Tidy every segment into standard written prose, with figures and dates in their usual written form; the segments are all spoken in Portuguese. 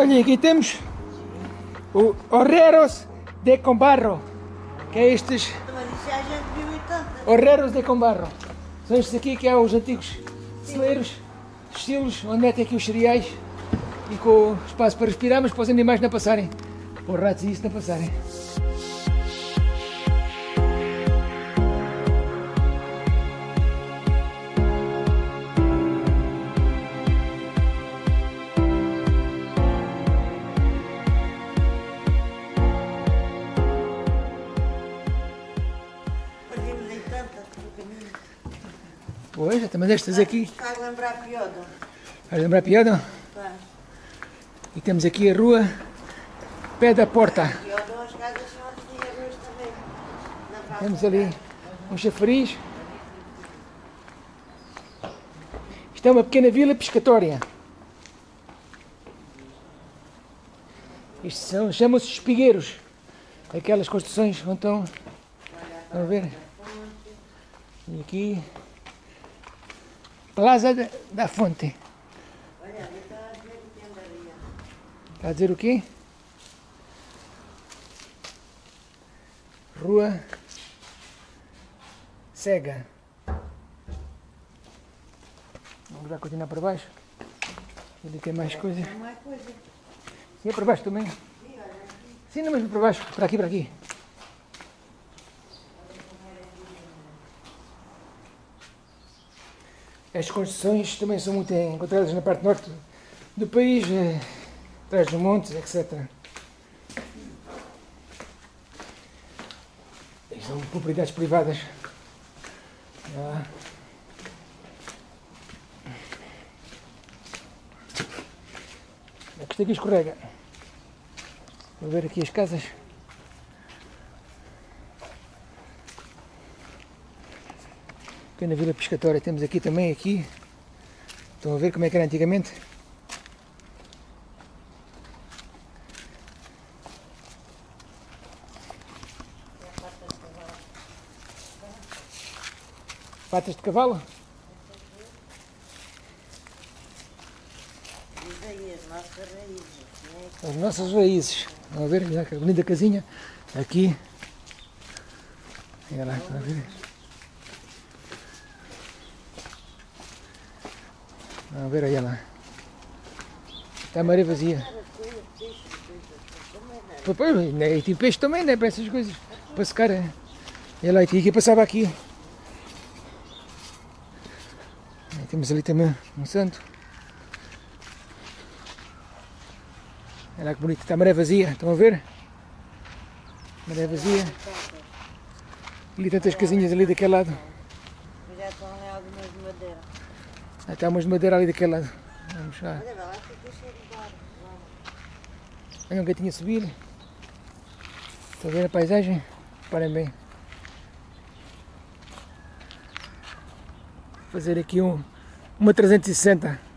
Olha, aqui temos o Horreros de Combarro, que é estes Horreros de Combarro. São estes aqui que é os antigos celeiros, estilos, onde metem aqui os cereais e com espaço para respirar, mas para os animais não passarem, para os ratos e isso não passarem. Pois, também destas aqui. Faz lembrar Piodon. Faz lembrar Piodon? Faz. E temos aqui a Rua Pé da Porta. Piodon, as casas são antigas também. Temos ali um chafariz. Isto é uma pequena vila pescatória. Isto chamam-se espigueiros. Aquelas construções onde estão. Vamos ver? E aqui. Praça da Fonte. Olha, ali está a dizer o que anda ali. Está a dizer o quê? Rua Cega. Vamos já continuar para baixo. Ali tem mais coisa. Não há coisa. Sim, é para baixo também. Sim, não, mas para baixo. Para aqui, para aqui. Estas construções também são muito encontradas na parte norte do país, atrás dos montes, etc. São propriedades privadas. É que isto aqui escorrega. Vou ver aqui as casas. Na vila pescatória temos aqui também, aqui estão a ver como é que era antigamente. Patas de cavalo? As nossas raízes. Vão ver, olha que bonita casinha aqui. Olha lá, estão a ver? Vamos ver, olha lá. Está a maré vazia. E tem peixe também, né? Para essas coisas. Para secar. Olha lá, e aqui passava aqui. E temos ali também um santo. Olha lá que bonito. Está a maré vazia. Estão a ver? Maré vazia. Ali tantas casinhas ali daquele lado. Já estão ali algumas de madeira. Até umas de madeira ali daquele lado. Vamos lá. Olha um gatinho a subir. Estão a ver a paisagem? Parem bem. Vou fazer aqui uma 360.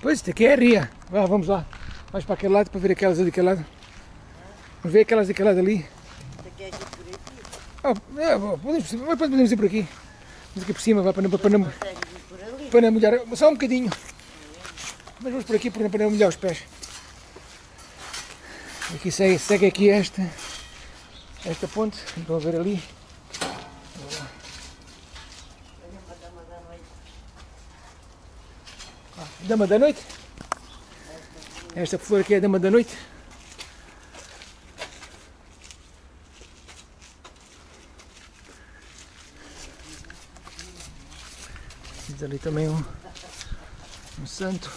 Pois, isto aqui é a Ria. Vamos lá. Vamos para aquele lado para ver aquelas daquele lado. Vamos ver aquelas daquele lado ali. Podemos ir por aqui. Vamos aqui por cima, vai para não molhar. Só um bocadinho. Mas vamos por aqui para não molhar os pés. Aqui segue aqui esta ponte. Estão a ver ali. Dama da noite. Esta flor aqui é a Dama da noite. Temos ali também um santo.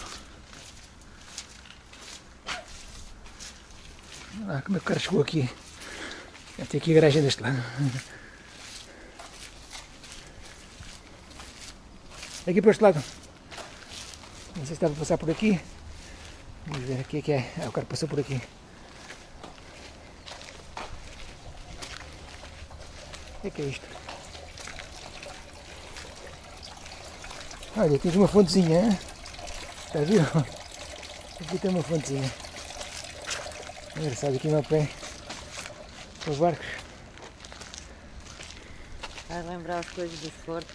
Olha lá como é que o cara chegou aqui. Tem aqui a garagem deste lado. Aqui para este lado. Não sei se estava a passar por aqui. Vamos ver aqui que é. O cara passou por aqui. de Cristo. Olha, temos uma fontezinha, né? Está a ver? Aqui tem uma fontezinha. Engraçado, aqui no pé os barcos. Vai lembrar as coisas do Forte.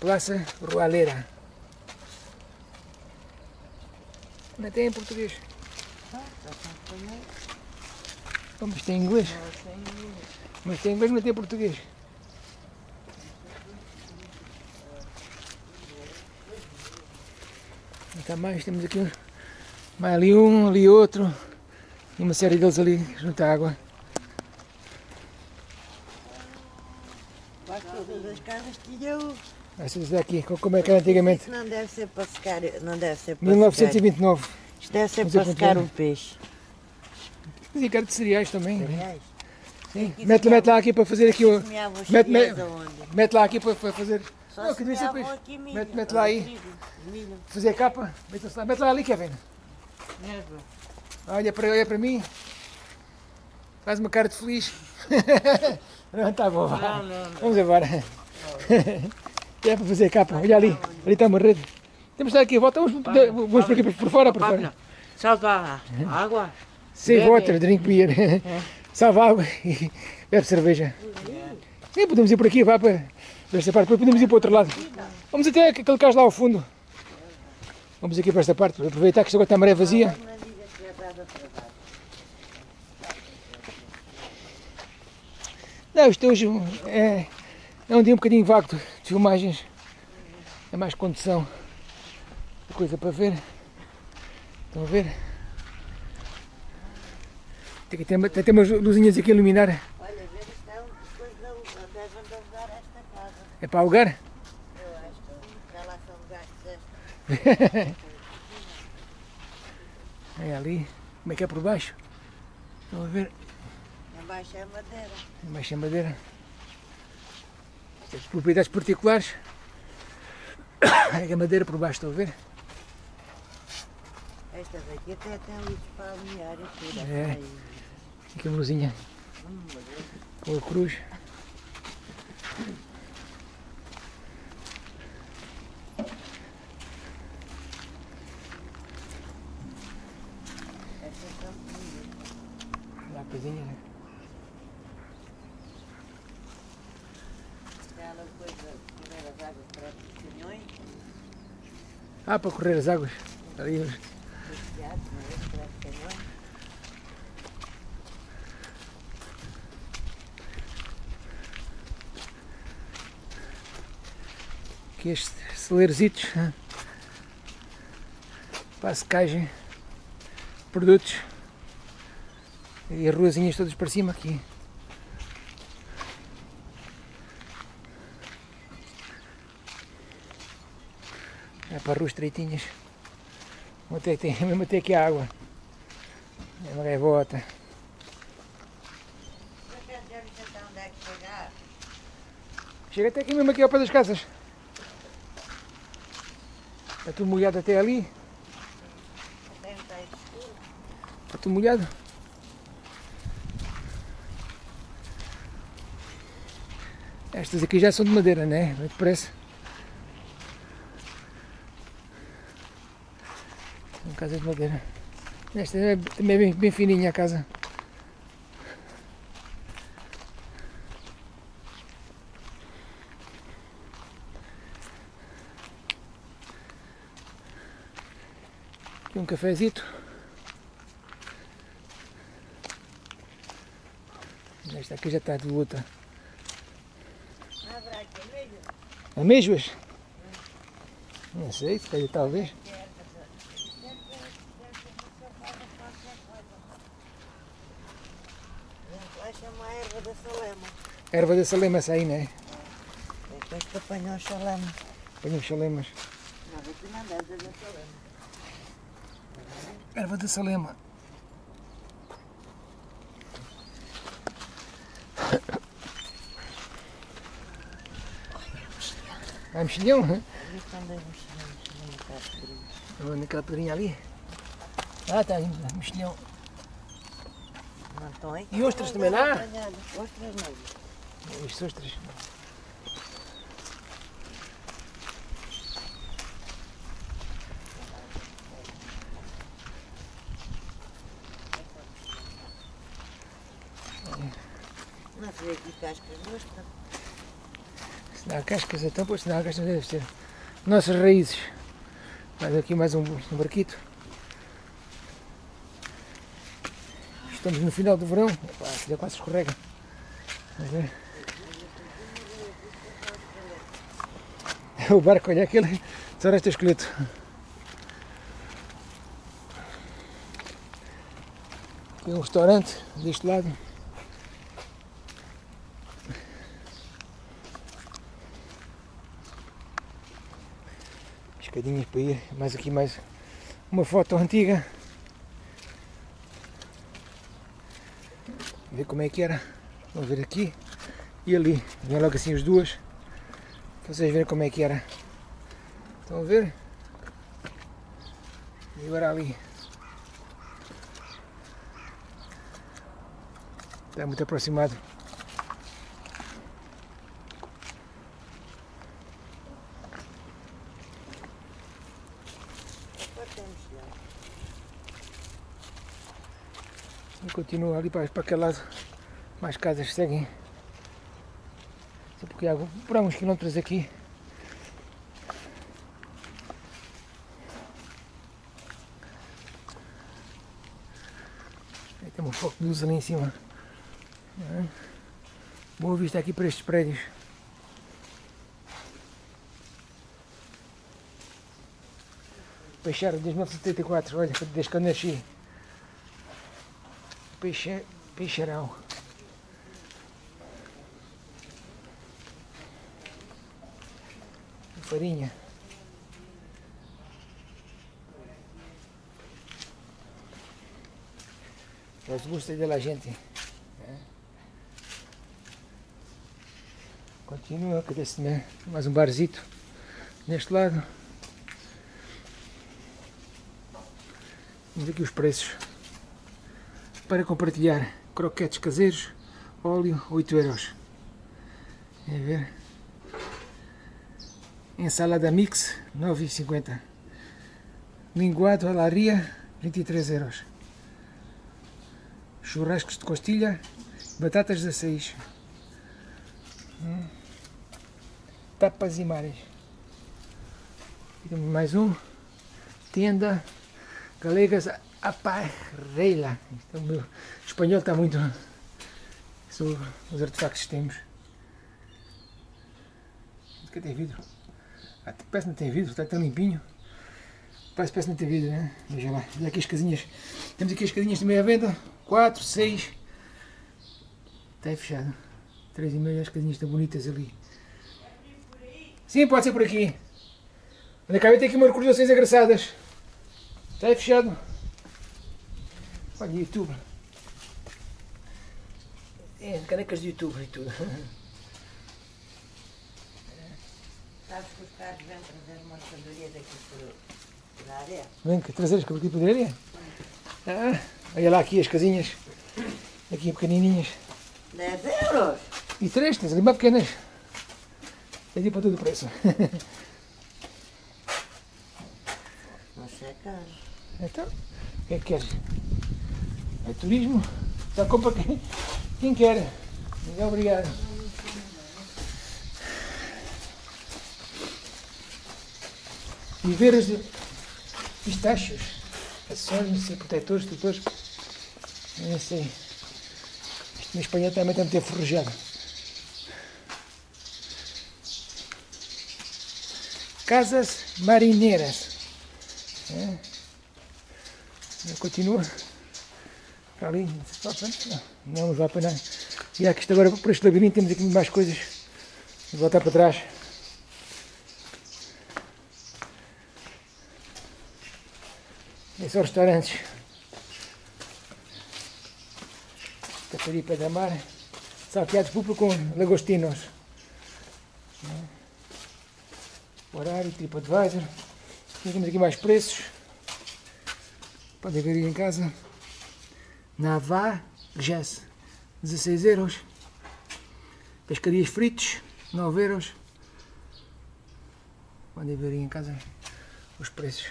Praça Rualeira. Não tem em português. Oh, mas tem em inglês. Mas tem em inglês, não tem em português. Está mais, temos aqui mais ali um, ali outro. E uma série deles ali junto à água. Quase todas as casas tinham. Essas daqui, como é que era antigamente? Isso não deve ser para secar. Não deve ser para 1929. Secar. Isto deve ser para secar o peixe. E cara de cereais também. Cereais? Sim. Sim. Mete lá aqui para fazer aqui o. Mete lá aqui para fazer. Só não, que devia ser peixe. Aqui, mete lá aí. Milho. Fazer capa. Mete lá ali, Kevin. Olha para mim. Faz uma cara de feliz. Não, tá bom. Não. Vamos embora. Não. É para fazer capa, olha ali, ali está uma rede. Temos de estar aqui, volta, vamos por aqui, por fora, por fora. Salva água. Save water, drink beer. É. Salva água e bebe cerveja. Sim, podemos ir por aqui, vai para esta parte, depois podemos ir para o outro lado. Vamos até aquele caso lá ao fundo. Vamos aqui para esta parte, aproveitar que agora está a maré vazia. Não, isto hoje é... É um dia um bocadinho vago de filmagens, é mais condução, coisa para ver, estão a ver? Tem umas luzinhas aqui a iluminar. Olha, ver estão, depois devem de alugar esta casa. É para alugar? Eu acho que já lá são lugares desta. É ali, como é que é por baixo? Estão a ver? Embaixo é madeira. Embaixo é madeira. As propriedades particulares, a madeira por baixo, estão a ver? Estas aqui até tem luz para alinhar e tudo. É, aqui uma luzinha com a cruz. Lá a coisinha, né? Ah, para correr as águas. Ali. Aqui estes celeirozitos. Para secagem. Produtos. E as ruazinhas todas para cima aqui. É para ruas estreitinhas, mesmo até aqui a água, é uma gaivota. Chega até aqui mesmo, aqui ao pé das casas. Está tudo molhado até ali. Está tudo molhado. Estas aqui já são de madeira, não é? Muito parece. Casa de madeira. Esta também é bem fininha a casa. Aqui um cafezito. Esta aqui já está de luta. Amêijoas? Não sei, se calhar talvez. Erva da salema, essa aí, não é? Depois que apanham os salames. Apanham os salamas. Não, aqui não dá erva da salema. Erva da salema. Há mexilhão? Ali estão dois mexilhões. Naquela pedrinha ali? Ah, está aí, mexilhão. E ostras também lá? Ostras não. Os ostras. Mas veio aqui cascas de ostra. Se não há cascas, então, pois se não há cascas, deve ser. Nossas raízes. Mais aqui mais um barquito. Estamos no final do verão. Opa, já quase escorrega. Vamos ver. O barco, olha aquele, só resta esqueleto. Aqui um restaurante deste lado. Escadinhas para ir, mais aqui mais uma foto antiga. Ver como é que era. Vamos ver aqui e ali. Vem logo assim as duas. Para vocês verem como é que era. Estão a ver? E agora ali. Está muito aproximado. E continua ali para aquele lado. Mais casas seguem, só porque há por alguns quilómetros aqui. Aí tem um foco de luz ali em cima. É. Boa vista aqui para estes prédios. Peixeiro de 1974, olha, desde que eu nasci. Peixeirão. Farinha. Nós gostamos dela, gente. É. Continua, cadê-se, né? Mais um barzito neste lado. Vamos ver aqui os preços. Para compartilhar, croquetes caseiros, óleo, 8 euros. Vem ver. Ensalada mix, 9,50. Linguado à la Ria, 23 euros. Churrascos de costilha, batatas 16. Tapas e mares. E temos mais um. Tenda Galegas a Parreira. Então, o meu espanhol está muito... São os artefactos que temos. Aqui tem vidro. Até parece que não tem vidro, está tão limpinho. Parece que não tem vidro, né? Veja lá, olha aqui as casinhas. Temos aqui as casinhas de meia venda. 4, 6. Está aí fechado. 3 e meia, as casinhas estão bonitas ali. Sim, pode ser por aqui. Olha cá, tem aqui umas recordações engraçadas. Está aí fechado. Olha, YouTube. É, canecas de YouTube e tudo. Sabes que os carros vêm trazer mercadoria daqui por a área? Vêm trazer as aqui por a área? Ah, olha lá aqui as casinhas, aqui pequenininhas. 10 euros! E 3, tens ali mais pequenas. É tipo todo o preço. Você é caro. Então, o que é que queres? É turismo? Só compra quem quer. Muito obrigado. Viveiros de pistachos, ações, não sei, protetores, tutores, não sei. Isto na Espanha também tem que ter ferrujado. Casas marineiras. É. Continua. Para ali, não vamos lá para nada. E aqui agora, por este labirinto, temos aqui mais coisas. Vou voltar para trás. São restaurantes. Caparipa da mar. Salteados público com lagostinos. Horário, TripAdvisor. Temos aqui mais preços. Podem ver aí em casa. Navajas, 16 euros. pescarias fritos, 9€. Podem ver aí em casa os preços.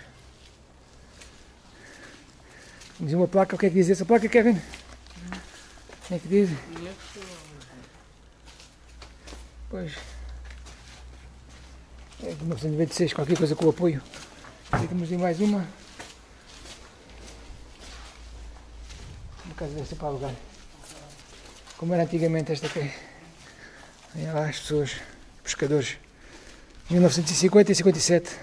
Diz uma placa, o que é que diz essa placa, Kevin? O que é que diz? Pois. É de 1996, qualquer coisa com o apoio. Aqui temos mais uma. Uma casa dessa para alugar. Como era antigamente esta aqui. Olha lá as pessoas, pescadores. 1950 e 57.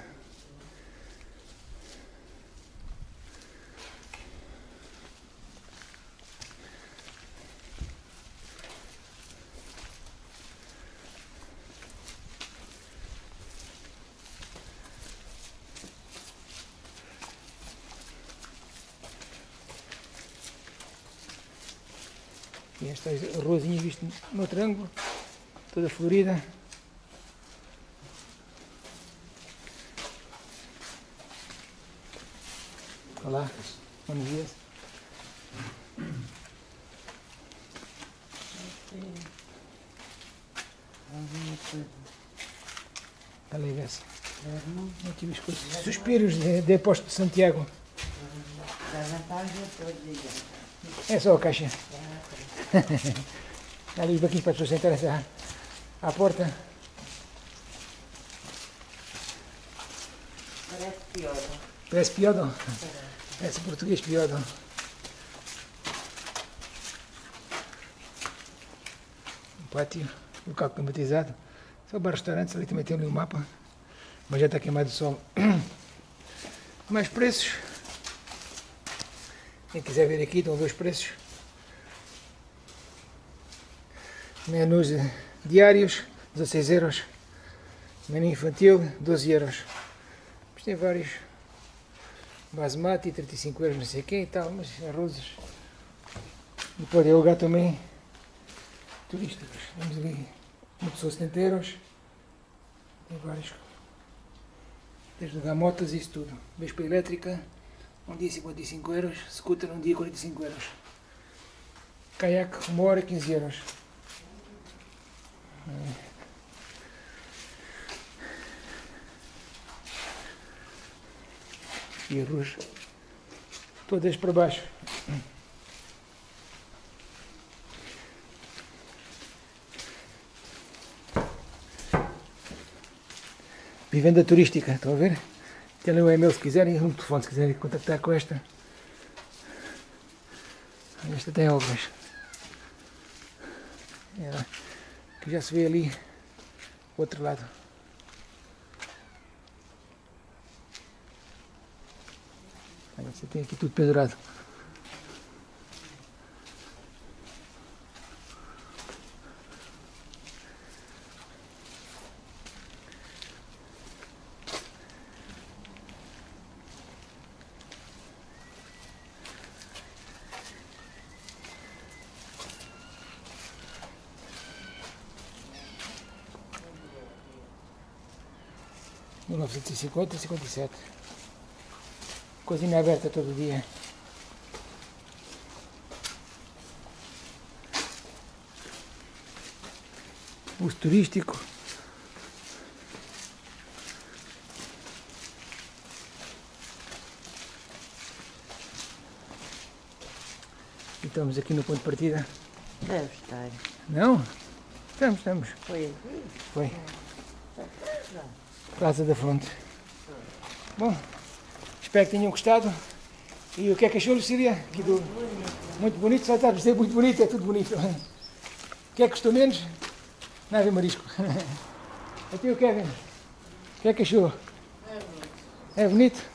E estas ruazinhas vistas no outro ângulo, toda florida. Olá, bom dia. Alegre-se. Suspiros de Apóstolo de Santiago. É só a caixa. Há ali os banquinhos para as pessoas sentarem-se à porta. Parece pior. Parece pior? Parece português pior. Um pátio, local climatizado. Só bar restaurantes, ali também tem ali um mapa. Mas já está queimado o sol. Mais preços. Quem quiser ver aqui, estão dois preços. Menus diários, 16€. Menu infantil, 12€. Mas tem vários. Basmati, 35€, não sei quem e tal, mas arrozes. E podem alugar também turísticos. Temos ali uma pessoa 70€. Tem vários. Desde alugar motas e isso tudo. Vespa elétrica, um dia 55€. Scooter, um dia 45€. Caiaque, uma hora 15€. E as ruas todas para baixo. Vivenda turística, estão a ver? Tem ali um e-mail se quiserem, um telefone se quiserem contactar com esta. Esta tem obras. Que já se vê ali o outro lado. Olha, você tem aqui tudo pendurado. De 1950 e 57. Cozinha aberta todo dia. Uso turístico. E estamos aqui no ponto de partida. Deve estar. Não? Estamos. Foi. Praça da Fonte. Bom, espero que tenham gostado. E o que é que achou, Lucília? Muito bonito, só está a dizer muito bonito, é tudo bonito. O que é que gostou menos? Nada de marisco. Até o Kevin. O que é que achou? É bonito. É bonito?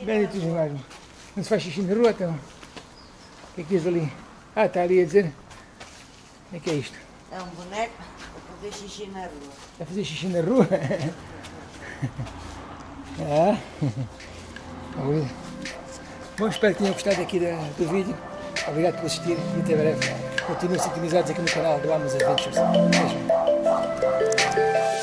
É. Bem entusiasmado. Não se faz xixi na rua, então. O que é que diz ali? Ah, está ali a dizer. O que é isto? É um boneco. Fazer xixi na rua. Vai fazer xixi na rua? É. Bom, espero que tenham gostado aqui do vídeo. Obrigado por assistir e até breve. Continuem sintonizados aqui no canal do Almas Adventures. Beijo.